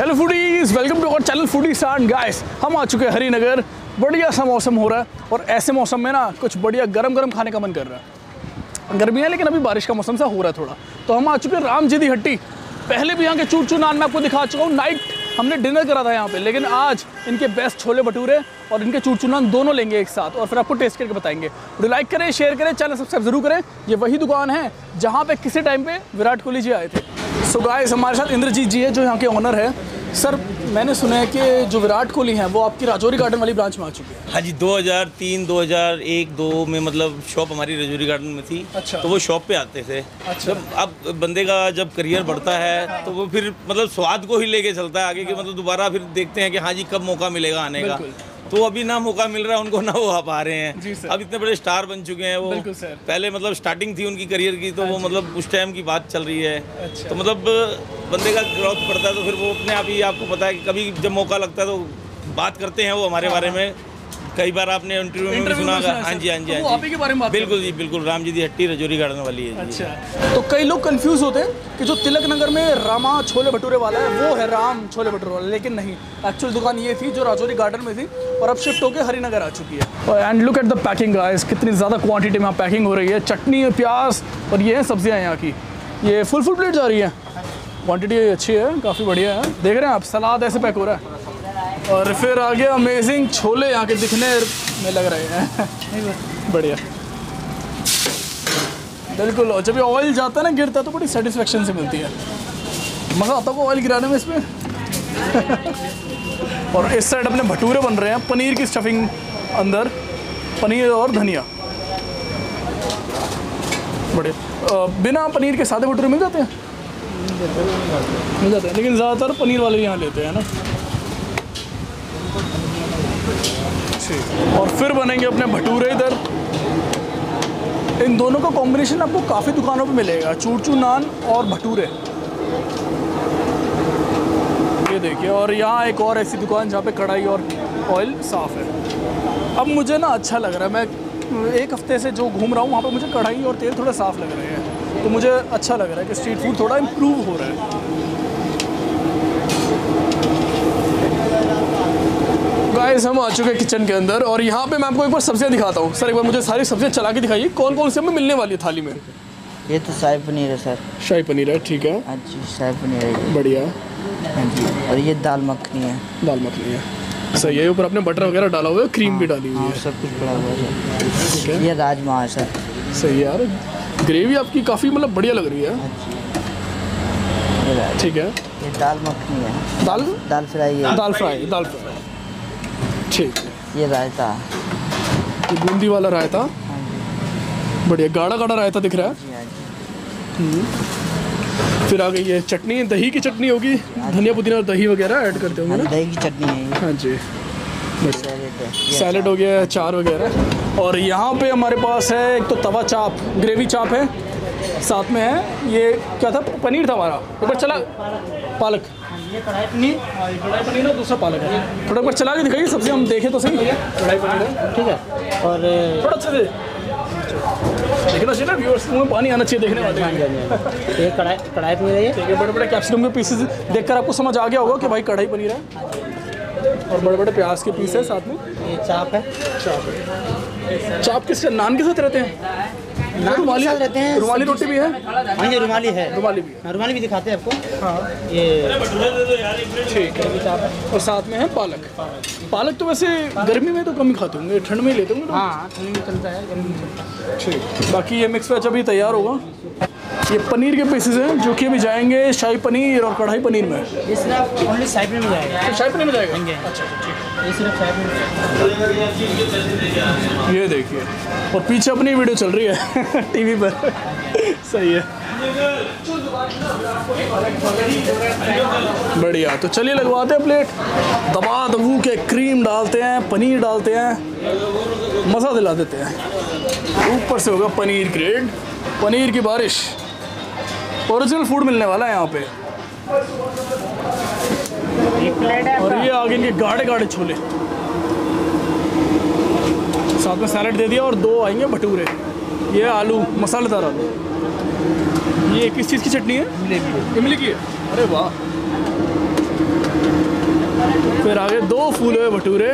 Hello foodies, welcome to our channel foodie star guys. हम आ चुके हैं हरी नगर। बढ़िया सा मौसम हो रहा है और ऐसे मौसम में ना कुछ बढ़िया गरम गरम खाने का मन कर रहा है। गर्मी है लेकिन अभी बारिश का मौसम सा हो रहा है थोड़ा। तो हम आ चुके हैं राम जी दी हट्टी। पहले भी यहाँ के चूर चूर नान मैं आपको दिखा चुका हूँ। नाइट हमने डिनर करा था यहाँ पे, लेकिन आज इनके बेस्ट छोले भटूरे और इनके चूर चूर नान दोनों लेंगे एक साथ और फिर आपको टेस्ट करके बताएंगे। लाइक करें, शेयर करें, चैनल सब्सक्राइब जरूर करें। ये वही दुकान है जहाँ पे किसी टाइम पे विराट कोहली जी आए थे। सो गाइस, हमारे साथ इंद्रजीत जी है जो यहाँ के ऑनर है। सर, मैंने सुना है कि जो विराट कोहली हैं वो आपकी राजौरी गार्डन वाली ब्रांच में आ चुके हैं। हाँ जी, 2003, 2001, 2 में मतलब शॉप हमारी राजौरी गार्डन में थी। अच्छा। तो वो शॉप पे आते थे। अच्छा। जब अब बंदे का जब करियर बढ़ता है तो वो फिर मतलब स्वाद को ही लेके चलता है आगे के, मतलब दोबारा फिर देखते हैं कि हाँ जी कब मौका मिलेगा आने का। तो अभी ना मौका मिल रहा है उनको, ना वो आ पा रहे हैं। अब इतने बड़े स्टार बन चुके हैं वो। पहले मतलब स्टार्टिंग थी उनकी करियर की, तो वो मतलब उस टाइम की बात चल रही है। अच्छा। तो मतलब बंदे का ग्रोथ पड़ता है तो फिर वो अपने आप ही, आपको पता है कि कभी जब मौका लगता है तो बात करते हैं वो हमारे बारे में। कई बार आपने इंटरव्यू में सुना होगा। हाँ जी, हाँ जी, हाँ जी, बिल्कुल जी, बिल्कुल। राम जी दी हट्टी राजौरी गार्डन वाली है। अच्छा। तो कई लोग कंफ्यूज होते हैं कि जो तिलक नगर में रामा छोले भटूरे वाला है वो है राम छोले भटूरे वाला, लेकिन नहीं, एक्चुअल दुकान ये थी जो राजौरी गार्डन में थी और अब शिफ्ट होकर हरि नगर आ चुकी है। And look at the packing guys, कितनी ज़्यादा क्वांटिटी में पैकिंग हो रही है। चटनी है, प्याज और ये है सब्जियाँ यहाँ की। ये फुल प्लेट जा रही है, क्वान्टिटी अच्छी है, काफ़ी बढ़िया है। देख रहे हैं आप, सलाद ऐसे पैक हो रहा है और फिर आगे अमेजिंग छोले यहाँ के दिखने में लग रहे हैं। बढ़िया, बिल्कुल। और जब ये ऑयल जाता है ना, गिरता है तो बड़ी सेटिस्फेक्शन से मिलती है, मज़ा आता है वो ऑयल गिराने में इसमें। और इस साइड अपने भटूरे बन रहे हैं, पनीर की स्टफिंग अंदर, पनीर और धनिया। बढ़िया। बिना पनीर के सादे भटूरे मिल जाते हैं? मिल जाते हैं, लेकिन ज़्यादातर पनीर वाले यहाँ लेते हैं ना। और फिर बनेंगे अपने भटूरे इधर। इन दोनों का कॉम्बिनेशन आपको काफ़ी दुकानों पे मिलेगा, चूरचू नान और भटूरे। ये देखिए, और यहाँ एक और ऐसी दुकान जहाँ पे कढ़ाई और ऑयल साफ़ है। अब मुझे ना अच्छा लग रहा है, मैं एक हफ्ते से जो घूम रहा हूँ वहाँ पे मुझे कढ़ाई और तेल थोड़ा साफ़ लग रहे हैं, तो मुझे अच्छा लग रहा है कि स्ट्रीट फूड थोड़ा इम्प्रूव हो रहा है। गाइस, हम आ चुके हैं किचन के अंदर और यहाँ पे मैं आपको एक बार सब्जियाँ दिखाता हूँ। सर, एक बार मुझे सारी सब्जियाँ चला के दिखाइए, कौन कौन सी हमें मिलने वाली है थाली में। ये तो शाही पनीर है सर। शाही पनीर है, ठीक है। हाँ जी, शाही पनीर है, बढ़िया। हाँ जी, और ये दाल मखनी है। दाल मखनी है, सही है। ऊपर आपने बटर वगैरह डाला हुआ है, क्रीम भी डाली हुई है, सब कुछ पड़ा हुआ है। ये राजमा है सर। सही है यार, ग्रेवी आपकी काफ़ी मतलब बढ़िया लग रही है। ठीक है। ये दाल मखनी है, दाल फ्राई है, दाल फ्राई। ठीक है। ये रायता, ये बूंदी वाला रायता, बढ़िया गाढ़ा गाढ़ा रायता दिख रहा है। फिर आ गई ये चटनी, दही की चटनी होगी, धनिया पुदीना और दही वगैरह ऐड करते होंगे ना। दही की चटनी है। हाँ जी, सैलेड हो गया, अचार वगैरह। और यहाँ पे हमारे पास है एक तो तवा चाप, ग्रेवी चाप है, साथ में है ये क्या था, पनीर था हमारा, ऊपर चला पालक, ये कढ़ाई पनीर, कढ़ाई पनीर और दूसरा पालक है। थोड़ा ऊपर चला के दिखाइए सब्जी, हम देखें तो सही। कढ़ाई पनीर है, ठीक है। और थोड़ा अच्छे से देखना चाहिए ना, व्यूअर्स में पानी आना चाहिए देखने वाले। ये कढ़ाई पनीर है, ठीक है। बड़े बड़े कैप्सिकम के पीसेस देखकर आपको समझ आ गया होगा कि भाई कढ़ाई पनीर है, और बड़े बड़े प्याज के पीस है, साथ में ये चाप है। चाप किससे, नान के साथ रहते हैं, रुमाली रहते हैं, रुमाली रोटी भी है। हाँ जी, रुमाली भी दिखाते हैं आपको। हाँ, ये ठीक है। और साथ में है पालक। तो वैसे गर्मी में तो कम ही खाते होंगे, ठंड में ही लेते होंगे। हाँ, ठंड में चलता है। ठीक, बाकी ये मिक्स वेज अभी तैयार होगा। ये पनीर के पीसेस हैं जो कि अभी जाएंगे शाही पनीर और कढ़ाई पनीर में। ये सिर्फ ओनली शाही पनीर में जाएगा। तो शाही पनीर में जाएगा। अच्छा, ठीक। ये सिर्फ शाही पनीर। ये देखिए, और पीछे अपनी वीडियो चल रही है टीवी पर। सही है, बढ़िया। तो चलिए लगवाते हैं प्लेट, दबा दबू के क्रीम डालते हैं, पनीर डालते हैं, मज़ा दिला देते हैं। ऊपर से होगा पनीर ग्रेड, पनीर की बारिश। ओरिजिनल फूड मिलने वाला है यहाँ पे। और ये आगे इनके गाढ़े गाढ़े छोले, साथ में सैलेड दे दिया, और दो आएंगे भटूरे। ये आलू मसालेदार आलू। ये किस चीज़ की चटनी है? इमली की है। अरे वाह, फिर आगे दो फूल हुए भटूरे,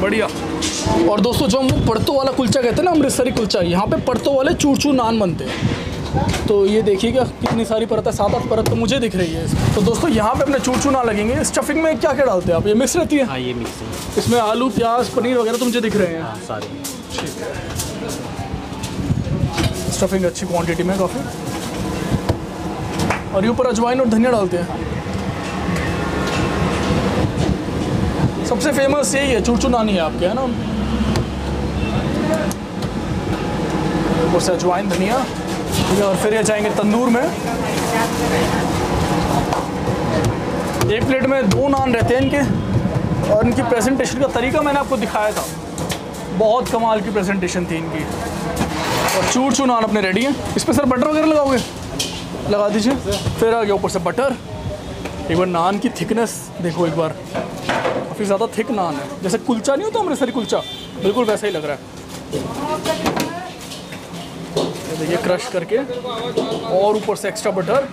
बढ़िया। और दोस्तों जो हम वो पड़तों वाला कुलचा कहते हैं ना, अमृतसरी कुलचा, यहाँ पे पड़तों वाले चूर चूर नान बनते हैं। तो ये देखिएगा कितनी सारी परत है, 7-8 परत तो मुझे दिख रही है। तो दोस्तों यहाँ पे अपने चूर चूर नान लगेंगे। स्टफिंग में क्या क्या डालते हैं आप? ये मिक्स रहती है? हाँ ये मिक्स है। इसमें आलू प्याज पनीर वगैरह तो मुझे दिख रहे हैं। हाँ, सारे ठीक है। स्टफिंग अच्छी क्वान्टिटी में काफ़ी। और ये ऊपर अजवाइन और धनिया डालते हैं। सबसे फेमस यही है, चूर चूर नान ही है आपके, है ना? उससे अजवाइन धनिया। और फिर ये जाएंगे तंदूर में। एक प्लेट में 2 नान रहते हैं इनके। और इनकी प्रेजेंटेशन का तरीका मैंने आपको दिखाया था, बहुत कमाल की प्रेजेंटेशन थी इनकी। और चूर चूर नान अपने रेडी हैं। इस पर सर बटर वगैरह लगाओगे? लगा दीजिए। फिर आ गया ऊपर से बटर। एक बार नान की थिकनेस देखो, एक बार काफ़ी ज़्यादा थिक नान है। जैसे कुलचा नहीं होता अमृतसरी कुलचा, बिल्कुल वैसा ही लग रहा है। देखिए क्रश करके और ऊपर से एक्स्ट्रा बटर।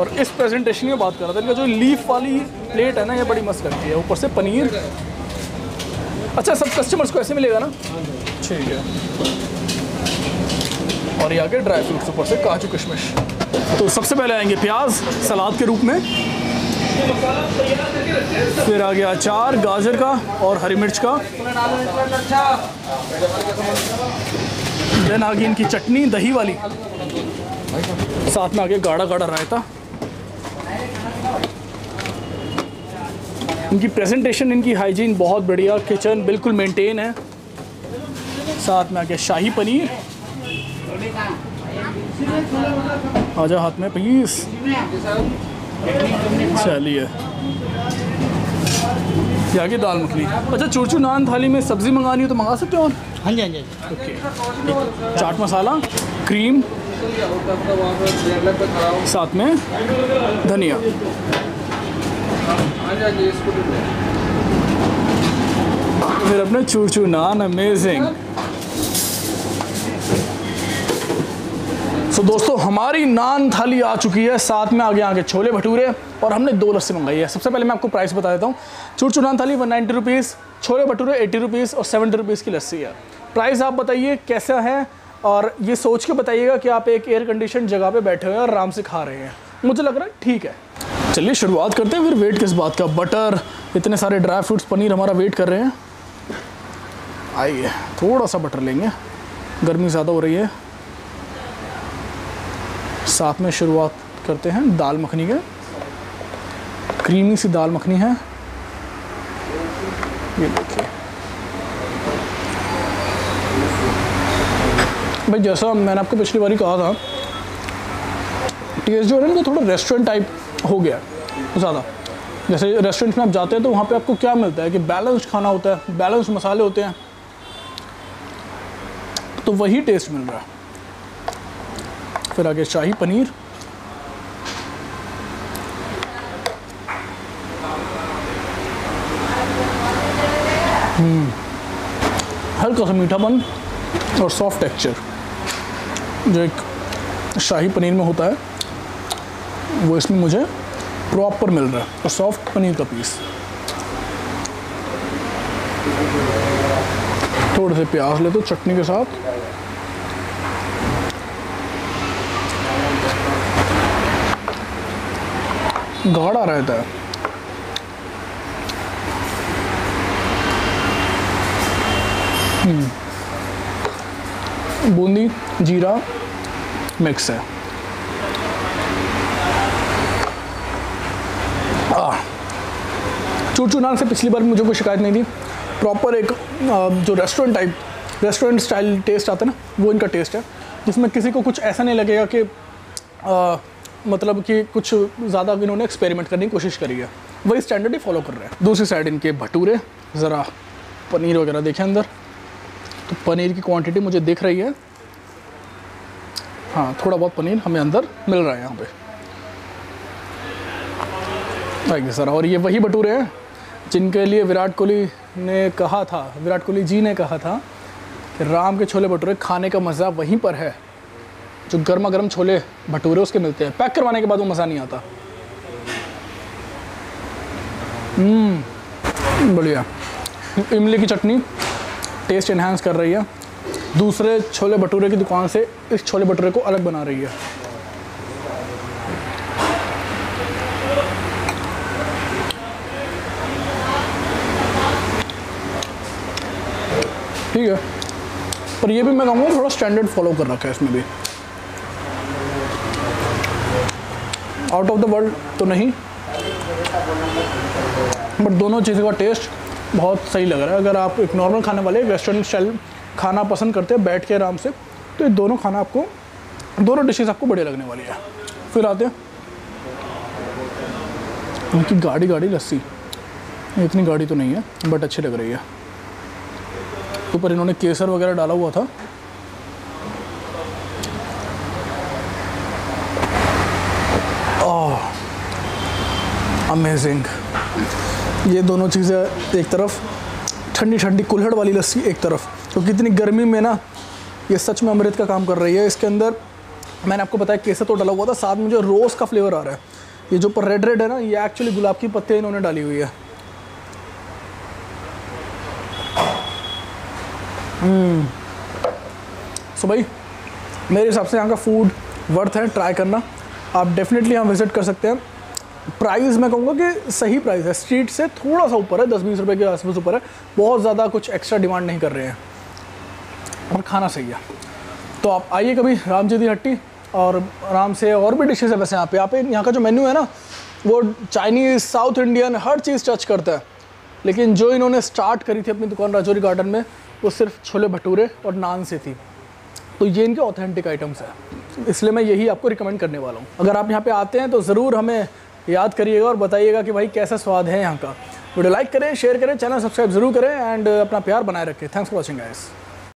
और इस प्रेजेंटेशन में बात कर रहा था, इनका जो लीफ वाली प्लेट है ना, ये बड़ी मस्त लगती है। ऊपर से पनीर। अच्छा, सब कस्टमर्स को ऐसे मिलेगा ना? ठीक है। और ये आगे ड्राई फ्रूट्स, ऊपर से काजू किशमिश। तो सबसे पहले आएंगे प्याज सलाद के रूप में, फिर आ गया अचार गाजर का और हरी मिर्च का, देन आ गई इनकी चटनी दही वाली, साथ में आ गया गाढ़ा गाढ़ा रायता। इनकी प्रेजेंटेशन, इनकी हाइजीन बहुत बढ़िया, किचन बिल्कुल मेंटेन है। साथ में आ गया शाही पनीर, आजा हाथ में प्लीज। चलिए आगे दाल मखनी। अच्छा, चूर चूर नान थाली में सब्ज़ी मंगानी हो तो मंगा सकते हो? और हाँ जी हाँ जी ओके। चाट मसाला क्रीम, साथ में धनिया। फिर अपने चूर चूर नान, अमेजिंग। तो दोस्तों हमारी नान थाली आ चुकी है, साथ में आगे छोले भटूरे, और हमने 2 लस्सी मंगाई है। सबसे पहले मैं आपको प्राइस बता देता हूँ। चूर चूर नान थाली 190 रुपीज़, छोले भटूरे 80 रुपीज़, और 70 रुपीज़ की लस्सी है। प्राइस आप बताइए कैसा है, और ये सोच के बताइएगा कि आप एक एयर कंडीशन जगह पर बैठे हुए और आराम से खा रहे हैं। मुझे लग रहा है ठीक है। चलिए शुरुआत करते हैं, फिर वेट किस बात का। बटर, इतने सारे ड्राई फ्रूट्स, पनीर हमारा वेट कर रहे हैं। आइए थोड़ा सा बटर लेंगे, गर्मी ज़्यादा हो रही है। साथ में शुरुआत करते हैं दाल मखनी के। क्रीमी सी दाल मखनी है, ये देखिए भाई। जैसा मैंने आपको पिछली बार ही कहा था, टेस्ट जो है ना थोड़ा रेस्टोरेंट टाइप हो गया ज़्यादा। जैसे रेस्टोरेंट में आप जाते हैं तो वहाँ पे आपको क्या मिलता है कि बैलेंस खाना होता है, बैलेंस मसाले होते हैं, तो वही टेस्ट मिल रहा है। फिर आगे शाही पनीर, हल्का सा मीठापन और सॉफ्ट टेक्सचर जो एक शाही पनीर में होता है, वो इसमें मुझे प्रॉपर मिल रहा है। और सॉफ्ट पनीर का पीस, थोड़े से प्याज ले दो चटनी के साथ। गाढ़ा रहता है, बूंदी जीरा मिक्स है। चूर चूर नान से पिछली बार मुझे कोई शिकायत नहीं थी। प्रॉपर एक जो restaurant type, restaurant style taste आता है ना, वो इनका टेस्ट है, जिसमें किसी को कुछ ऐसा नहीं लगेगा कि मतलब कि कुछ ज़्यादा इन्होंने एक्सपेरिमेंट करने की कोशिश करी है, वही स्टैंडर्ड ही फॉलो कर रहे हैं। दूसरी साइड इनके भटूरे, ज़रा पनीर वगैरह देखें अंदर, तो पनीर की क्वांटिटी मुझे दिख रही है। हाँ, थोड़ा बहुत पनीर हमें अंदर मिल रहा है यहाँ पे। Thank you sir. और ये वही भटूरे हैं जिनके लिए विराट कोहली ने कहा था, विराट कोहली जी ने कहा था कि राम के छोले भटूरे खाने का मज़ा वहीं पर है जो गर्मा गर्म छोले भटूरे उसके मिलते हैं, पैक करवाने के बाद वो मज़ा नहीं आता। बढ़िया। इमली की चटनी टेस्ट एनहांस कर रही है, दूसरे छोले भटूरे की दुकान से इस छोले भटूरे को अलग बना रही है। ठीक है, पर ये भी मैं कहूँगा थोड़ा स्टैंडर्ड फॉलो कर रखा है इसमें भी, आउट ऑफ द वर्ल्ड तो नहीं, बट दोनों चीज़ों का टेस्ट बहुत सही लग रहा है। अगर आप एक नॉर्मल खाने वाले वेस्टर्न स्टाइल खाना पसंद करते हैं बैठ के आराम से, तो ये दोनों खाना आपको, दोनों डिशेज आपको बढ़िया लगने वाली है। फिर आते हैं उनकी गाढ़ी गाढ़ी लस्सी, इतनी गाढ़ी तो नहीं है बट अच्छी लग रही है। ऊपर इन्होंने केसर वगैरह डाला हुआ था। Oh amazing. ये दोनों चीज़ें एक तरफ, ठंडी ठंडी कुल्हड़ वाली लस्सी एक तरफ, क्योंकि इतनी गर्मी में ना ये सच में अमृत का काम कर रही है। इसके अंदर मैंने आपको बताया केसर तो डाला हुआ था, साथ में जो रोज़ का फ्लेवर आ रहा है, ये जो पर रेड रेड है ना, ये एक्चुअली गुलाब की पत्तियाँ इन्होंने डाली हुई है। सो भाई मेरे हिसाब से यहाँ का फूड वर्थ है ट्राई करना, आप डेफिनेटली यहाँ विज़िट कर सकते हैं। प्राइस मैं कहूँगा कि सही प्राइस है, स्ट्रीट से थोड़ा सा ऊपर है, 10-20 रुपये के आसपास ऊपर है, बहुत ज़्यादा कुछ एक्स्ट्रा डिमांड नहीं कर रहे हैं और खाना सही है। तो आप आइए कभी राम जी दी हट्टी और आराम से, और भी डिशेज़ है वैसे यहाँ पर। यहाँ का जो मेन्यू है ना वो चाइनीज़, साउथ इंडियन, हर चीज़ टच करता है, लेकिन जो इन्होंने स्टार्ट करी थी अपनी दुकान राजौरी गार्डन में वो सिर्फ छोले भटूरे और नान से थी, तो ये इनके ऑथेंटिक आइटम्स हैं, इसलिए मैं यही आपको रिकमेंड करने वाला हूँ। अगर आप यहाँ पे आते हैं तो ज़रूर हमें याद करिएगा और बताइएगा कि भाई कैसा स्वाद है यहाँ का। वीडियो लाइक करें, शेयर करें, चैनल सब्सक्राइब ज़रूर करें एंड अपना प्यार बनाए रखें। Thanks for watching guys.